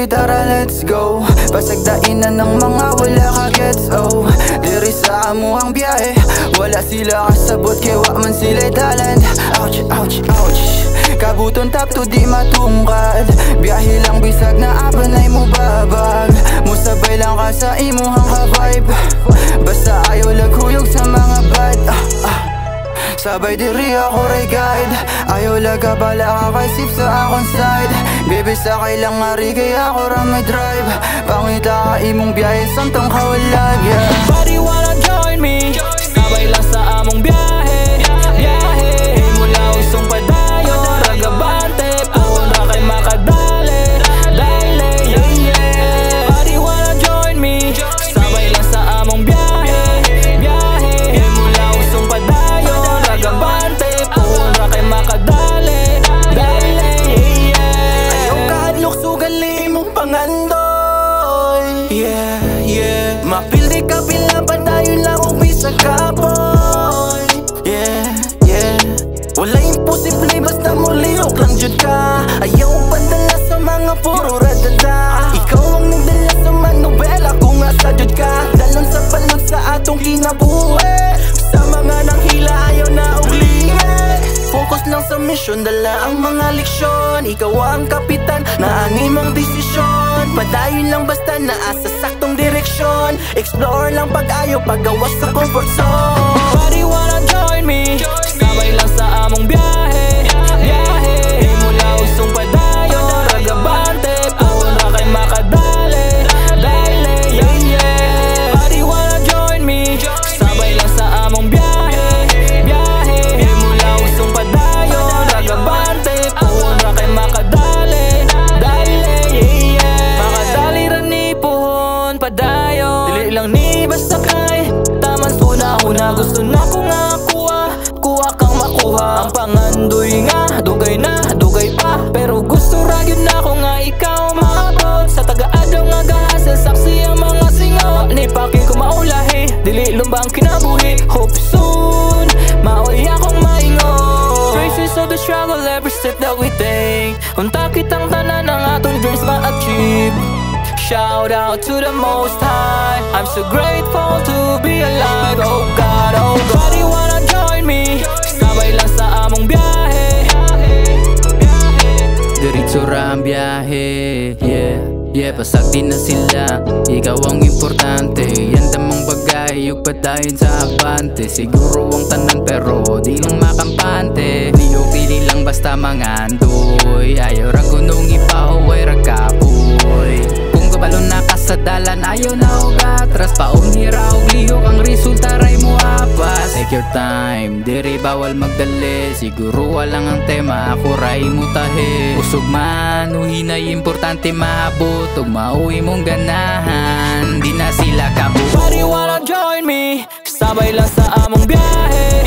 Baby tara let's go. Pasagdainan ng mga wala ka gets oh. Diri sa amo ang biyahe, wala sila kasabot kay wa man sila talent. Ouch, ouch, ouch. Kabuton tap to di matungkad. Biyahe lang bisag na aban ay mubabag. Musabay lang ka sa imuhang ka-vibe. Basta ayaw laghuyog sa mga bad. Sabay diri ako re-guide. Ayaw laga bala kakaisip sa akong side. Baby sakay lang ngari kaya ako ramay drive. Pangita ka imong biyahe samtang kawalag yeah. Buddy wanna join me? Sabay lang sa among biyahe. Biyahe mula usong padayon Ragabante puno na kay makadali. Dali yeah yeah. Buddy wanna join me? Sabay lang sa among biyahe. Biyahe mula usong padayon Ragabante puno na kay makadali. Dali yeah yeah. Ayaw kahadlok sugali mong pangandoy. Yeah yeah. Mapildi ka pila pa tayo lang umisag ka boy. Yeah yeah. Wala imposible basta muliyok lang dyan ka. Ayaw padala sa mga puro radada. Ikaw ang nagdala sa manobela kung asa dyan ka. Dalon sa palod sa atong kinabuhi. Sa mga nanghila ayaw na uglingan. Focus lang sa mission, dala ang mga leksyon. Ikaw ang kapitan, naanimang desisyon. Padayon lang basta naasa saktong direksyon. Explore lang pag-ayaw, pagawas sa comfort zone. Buddy wanna join me? Sabay lang sa among biyahe. Biyahe mula usong padayon Ragabante, puno na kay makadali. Dali yeah yeah. Buddy wanna join me? Sabay lang sa among biyahe. Biyahe mula usong padayon Ragabante, puno na kay makadali. Dali yeah yeah. Makadali ra ni puhon padayon. Dili lang ni basta kay taman una-una. Gusto na ko nga ang pangandoy nga, dugay na, dugay pa. Pero gusto ra gyud na ko nga ikaw maabot. Sa taga-adlaw nga gahasel, saksi ang mga singaw. Ni paki ko maulahi, dili lumbang kinabuhi. Hope soon, maoy akong maingon. Traces of the struggle every step that we take. Unta kitang tanan ang atong dreams ma-achieve. Shout out to the Most High, I'm so grateful to be alive. Oh God, oh God, you wanna join me? Sabay lang sa among biyahe. Diretso ra ang biyahe. Yeah, yeah, pasag di na sila. Ikaw ang importante. Yan damang bagay, yung patayin sa abante. Siguro ang tanan pero di lang makampante. Di yung pili lang basta mga andoy. Ayaw ra kunong ipahuway ra kapoy. Kung kabalo na ka sa dalan, ayaw na ugatras. Paunira og lihok ang resulta ray mo apas. Take your time, diri bawal magdali. Siguro walang ang tema, ako ray mutahe. Usog man, uhinay importante maabot. Ug mauwi mong ganahan, di na sila kabuo. Buddy wanna join me? Sabay lang sa among biyahe.